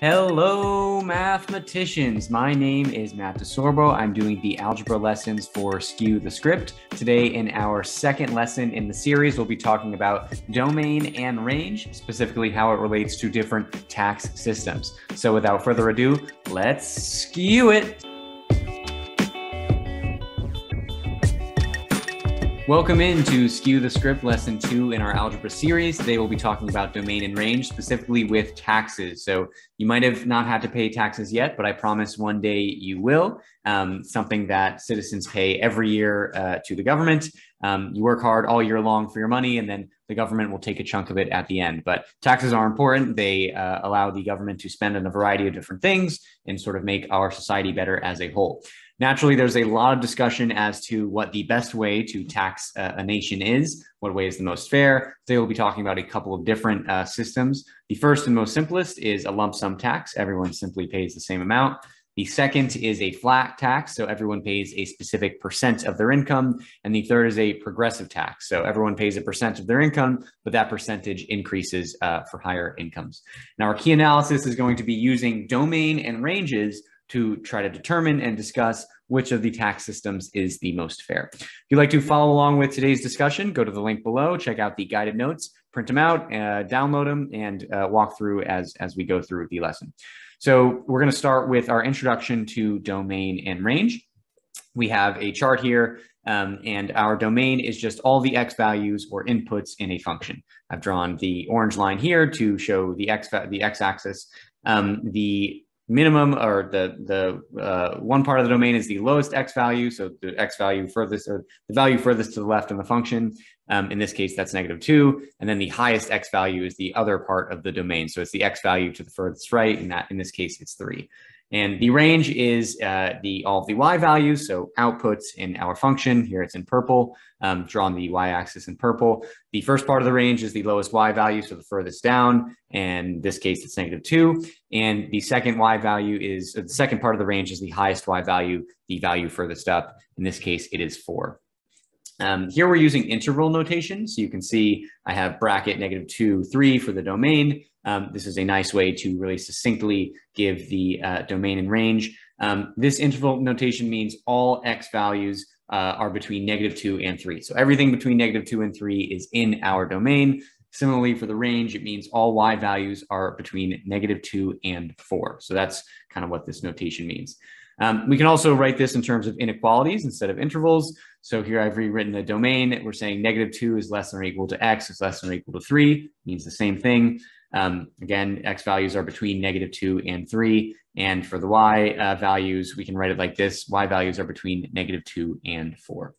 Hello, mathematicians. My name is Matt DeSorbo. I'm doing the algebra lessons for Skew the Script. Today, in our second lesson in the series, we'll be talking about domain and range, specifically how it relates to different tax systems. So without further ado, let's skew it. Welcome in to Skew the Script, Lesson 2 in our algebra series. Today we'll be talking about domain and range, specifically with taxes. So you might have not had to pay taxes yet, but I promise one day you will. Something that citizens pay every year to the government. You work hard all year long for your money, and then the government will take a chunk of it at the end. But taxes are important. They allow the government to spend on a variety of different things and sort of make our society better as a whole. Naturally, there's a lot of discussion as to what the best way to tax a nation is, what way is the most fair. Today, we'll be talking about a couple of different systems. The first and most simplest is a lump sum tax. Everyone simply pays the same amount. The second is a flat tax, so everyone pays a specific percent of their income. And the third is a progressive tax, so everyone pays a percent of their income, but that percentage increases for higher incomes. Now, our key analysis is going to be using domain and ranges to try to determine and discuss which of the tax systems is the most fair. If you'd like to follow along with today's discussion, go to the link below, check out the guided notes, print them out, download them, and walk through as we go through the lesson. So we're going to start with our introduction to domain and range. We have a chart here, and our domain is just all the x values or inputs in a function. I've drawn the orange line here to show the x-axis. The minimum, or the one part of the domain is the lowest x value, so the x value furthest, or the value furthest to the left in the function. In this case, that's -2, and then the highest x value is the other part of the domain, so it's the x value to the furthest right, and that in this case it's 3. And the range is all of the y values, so outputs in our function. Here it's in purple, drawn the y-axis in purple. The first part of the range is the lowest y value, so the furthest down, and in this case it's -2. And the second y value is, the second part of the range is the highest y value, the value furthest up. In this case it is 4. Here we're using interval notation, so you can see I have bracket -2, 3 for the domain. This is a nice way to really succinctly give the domain and range. This interval notation means all x values are between -2 and 3. So everything between -2 and 3 is in our domain. Similarly, for the range, it means all y values are between -2 and 4. So that's kind of what this notation means. We can also write this in terms of inequalities instead of intervals. So here I've rewritten the domain. We're saying -2 is less than or equal to x, is less than or equal to 3, means the same thing. Again, x values are between -2 and 3. And for the y values, we can write it like this. Y values are between -2 and 4.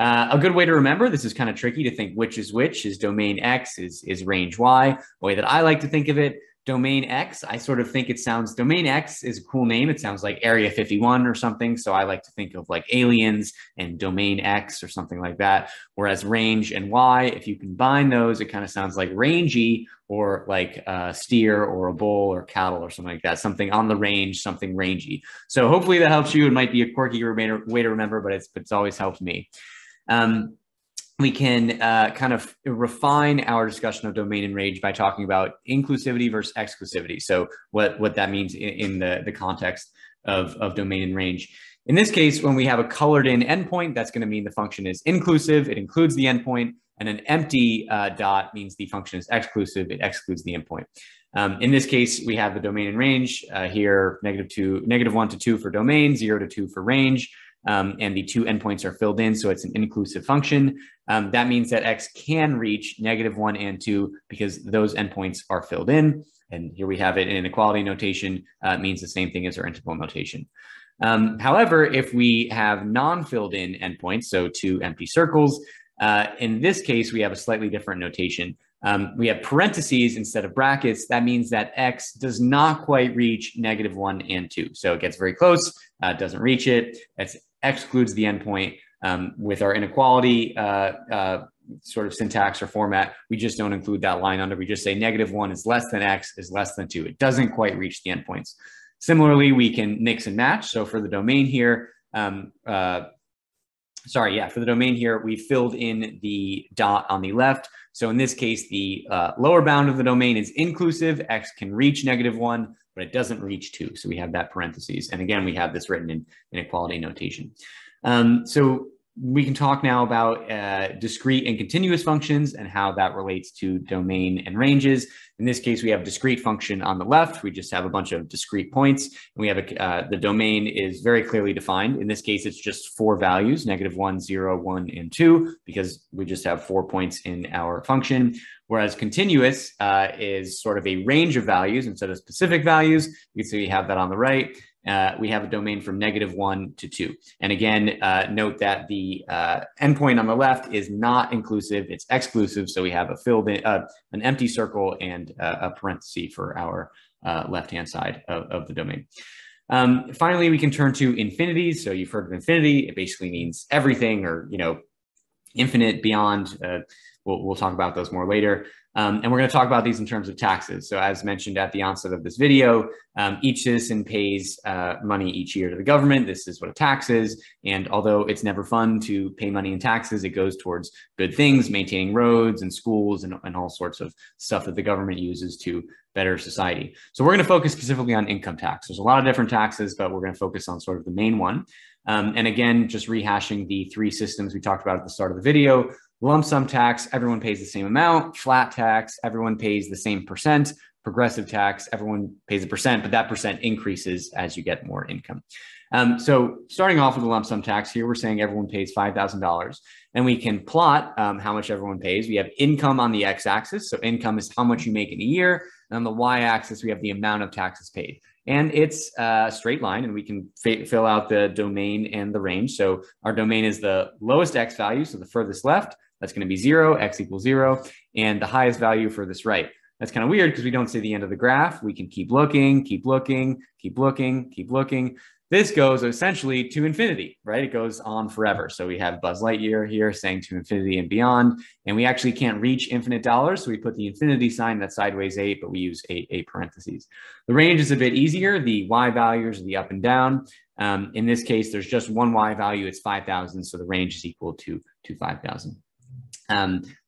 A good way to remember, this is kind of tricky to think which is which. Is domain x, is range y. The way that I like to think of it, domain x, I sort of think it sounds, domain x is a cool name. It sounds like Area 51 or something. So I like to think of like aliens and domain x or something like that. Whereas range and y, if you combine those, it kind of sounds like rangy, or like a steer or a bull or cattle or something like that, something on the range, something rangy. So hopefully that helps you. It might be a quirky way to remember, but it's always helped me. We can kind of refine our discussion of domain and range by talking about inclusivity versus exclusivity. So what that means in the context of domain and range. In this case, when we have a colored in endpoint, that's going to mean the function is inclusive. It includes the endpoint. And an empty dot means the function is exclusive. It excludes the endpoint. In this case, we have the domain and range here, -1 to 2 for domain, 0 to 2 for range. And the two endpoints are filled in, so it's an inclusive function. That means that x can reach -1 and 2 because those endpoints are filled in. And here we have it in inequality notation, means the same thing as our interval notation. However, if we have non-filled in endpoints, so two empty circles, in this case, we have a slightly different notation. We have parentheses instead of brackets. That means that x does not quite reach -1 and 2. So it gets very close, doesn't reach it. That excludes the endpoint. With our inequality sort of syntax or format, we just don't include that line under. We just say -1 is less than x is less than 2. It doesn't quite reach the endpoints. Similarly, we can mix and match. So for the domain here, sorry, yeah, for the domain here, we filled in the dot on the left. So in this case, the lower bound of the domain is inclusive. X can reach -1, but it doesn't reach 2. So we have that parentheses. And again, we have this written in inequality notation. So we can talk now about discrete and continuous functions and how that relates to domain and ranges. In this case, we have discrete function on the left. We just have a bunch of discrete points. And we have a, the domain is very clearly defined. In this case, it's just 4 values, -1, 0, 1, and 2, because we just have 4 points in our function. Whereas continuous is sort of a range of values instead of specific values. So we have that on the right. We have a domain from -1 to 2. And again, note that the endpoint on the left is not inclusive, it's exclusive. So we have a filled in, an empty circle and a parenthesis for our left-hand side of the domain. Finally, we can turn to infinities. So you've heard of infinity. It basically means everything, or, you know, infinite, beyond. We'll talk about those more later. And we're going to talk about these in terms of taxes. So as mentioned at the onset of this video, each citizen pays money each year to the government. This is what a tax is. And although it's never fun to pay money in taxes, it goes towards good things, maintaining roads and schools and all sorts of stuff that the government uses to better society. So we're going to focus specifically on income tax. There's a lot of different taxes, but we're going to focus on sort of the main one. And again, just rehashing the 3 systems we talked about at the start of the video. Lump sum tax, everyone pays the same amount. Flat tax, everyone pays the same percent. Progressive tax, everyone pays a percent, but that percent increases as you get more income. So starting off with the lump sum tax here, we're saying everyone pays $5,000. And we can plot how much everyone pays. We have income on the x-axis. So income is how much you make in a year. And on the y-axis, we have the amount of taxes paid. And it's a straight line, and we can fill out the domain and the range. So our domain is the lowest x value, so the furthest left. That's going to be 0, x equals 0, and the highest value for this right. That's kind of weird because we don't see the end of the graph. We can keep looking, keep looking, keep looking, keep looking. This goes essentially to infinity, right? It goes on forever. So we have Buzz Lightyear here saying to infinity and beyond, and we actually can't reach infinite dollars. So we put the infinity sign, that's sideways 8, but we use a parentheses. The range is a bit easier. The y values are the up and down. In this case, there's just one y value, it's 5,000. So the range is equal to 5,000.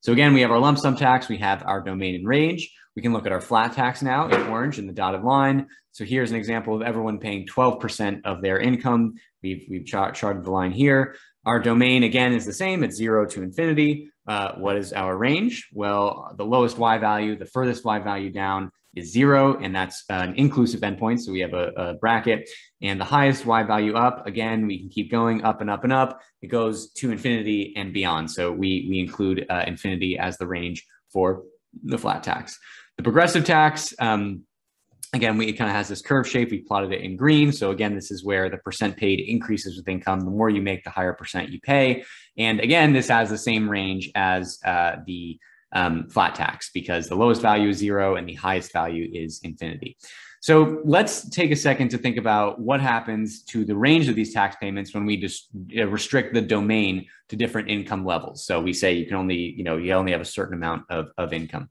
So again, we have our lump sum tax, we have our domain and range. We can look at our flat tax now in orange in the dotted line. So here's an example of everyone paying 12% of their income. We've charted the line here. Our domain, again, is the same. It's 0 to infinity. What is our range? Well, the lowest y value, the furthest y value down is 0, and that's an inclusive endpoint. So we have a bracket, and the highest y value up. Again, we can keep going up and up and up. It goes to infinity and beyond. So we include infinity as the range for the flat tax. The progressive tax, again, it kind of has this curve shape. We plotted it in green. So again, this is where the percent paid increases with income. The more you make, the higher percent you pay. And again, this has the same range as the flat tax, because the lowest value is 0 and the highest value is infinity. So let's take a second to think about what happens to the range of these tax payments when we just restrict the domain to different income levels. So we say you can only, you know, you only have a certain amount of income.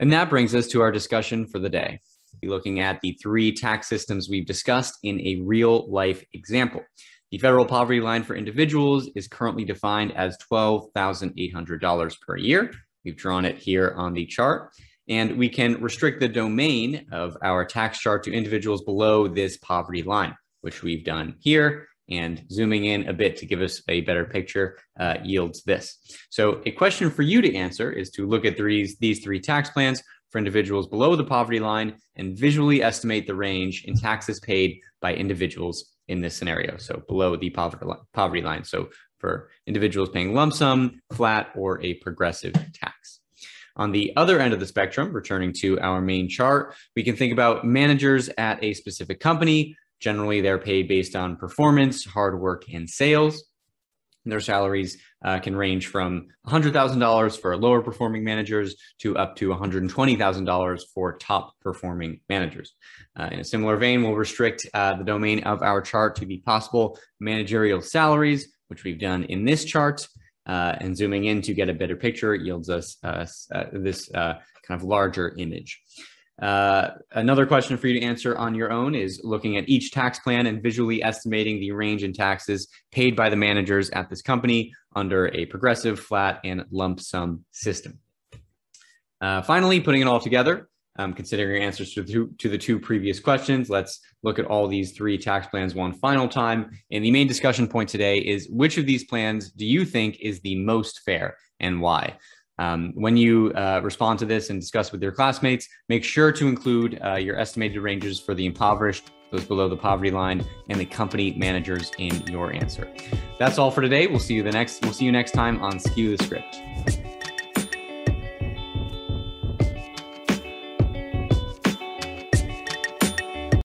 And that brings us to our discussion for the day. We'll be looking at the 3 tax systems we've discussed in a real life example. The federal poverty line for individuals is currently defined as $12,800 per year. We've drawn it here on the chart. And we can restrict the domain of our tax chart to individuals below this poverty line, which we've done here. And zooming in a bit to give us a better picture yields this. So a question for you to answer is to look at these 3 tax plans for individuals below the poverty line and visually estimate the range in taxes paid by individuals in this scenario. So below the poverty line. So for individuals paying lump sum, flat, or a progressive tax. On the other end of the spectrum, returning to our main chart, we can think about managers at a specific company. Generally, they're paid based on performance, hard work, and sales. Their salaries can range from $100,000 for lower performing managers to up to $120,000 for top performing managers. In a similar vein, we'll restrict the domain of our chart to the possible managerial salaries, which we've done in this chart. And zooming in to get a better picture yields us this kind of larger image. Another question for you to answer on your own is looking at each tax plan and visually estimating the range in taxes paid by the managers at this company under a progressive, flat, and lump sum system. Finally, putting it all together, considering your answers to the two previous questions, let's look at all these three tax plans one final time. And the main discussion point today is, which of these plans do you think is the most fair and why? When you respond to this and discuss with your classmates, make sure to include your estimated ranges for the impoverished, those below the poverty line, and the company managers in your answer. That's all for today. We'll see you next time on Skew the Script.